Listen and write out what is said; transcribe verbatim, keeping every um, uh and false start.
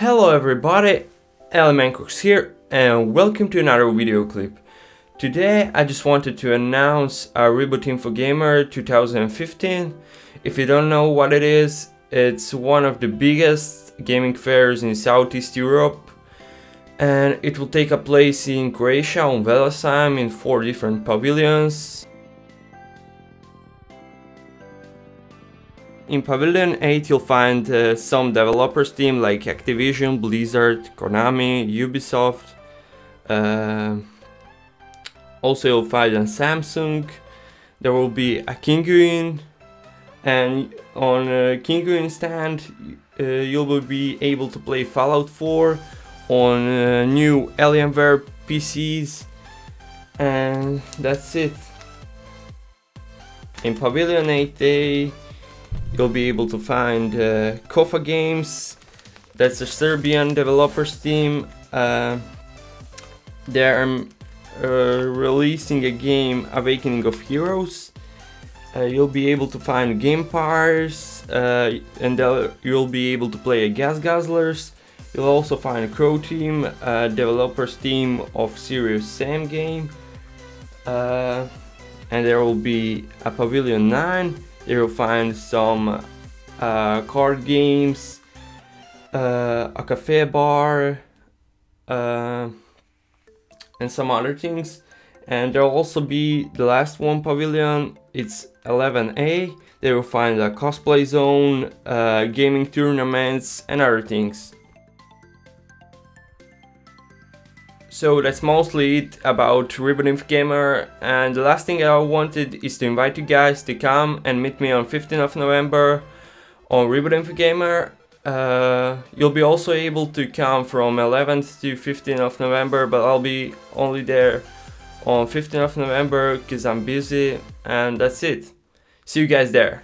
Hello everybody, eLemEnKrox here and welcome to another video clip. Today I just wanted to announce our Reboot InfoGamer two thousand fifteen. If you don't know what it is, it's one of the biggest gaming fairs in Southeast Europe and it will take a place in Croatia on Velesheim in four different pavilions. In Pavilion eight you'll find uh, some developers team like Activision, Blizzard, Konami, Ubisoft. Uh, also you'll find on Samsung. There will be a Kinguin, and on a Kinguin stand uh, you will be able to play Fallout four on uh, new Alienware P Cs, and that's it. In Pavilion eight A you'll be able to find uh, Cofa Games. That's a Serbian developers team. Uh, they're um, uh, releasing a game, Awakening of Heroes. Uh, you'll be able to find Gamepires, uh, and you'll be able to play a Gas Guzzlers. You'll also find CroTeam, a developers team of Serious Sam game. Uh, and there will be a Pavilion nine. You'll find some uh, card games, uh, a cafe bar, uh, and some other things. And there'll also be the last one pavilion, it's eleven A. There you'll find a cosplay zone, uh, gaming tournaments and other things. So that's mostly it about Reboot InfoGamer, and the last thing I wanted is to invite you guys to come and meet me on fifteenth of November on Reboot InfoGamer. Uh, you'll be also able to come from eleventh to fifteenth of November, but I'll be only there on fifteenth of November because I'm busy, and that's it. See you guys there.